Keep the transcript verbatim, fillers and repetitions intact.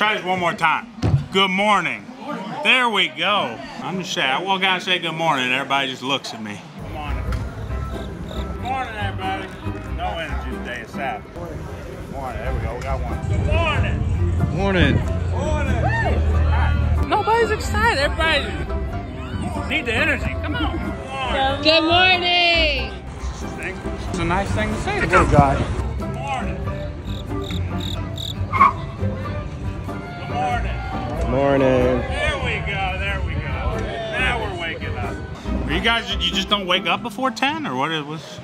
Try this one more time. Good morning. There we go. I'm just saying, I walk out and say good morning and everybody just looks at me. Good morning. Good morning, everybody. No energy today, it's Sabbath. Good morning, there we go, we got one. Good morning. Morning. Morning. Nobody's excited, everybody need the energy, come on. Good morning. Good morning. It's a nice thing to say to good God. Good morning. Good morning. Good morning. There we go, there we go. Now we're waking up. Are you guys, you just don't wake up before ten or what it was?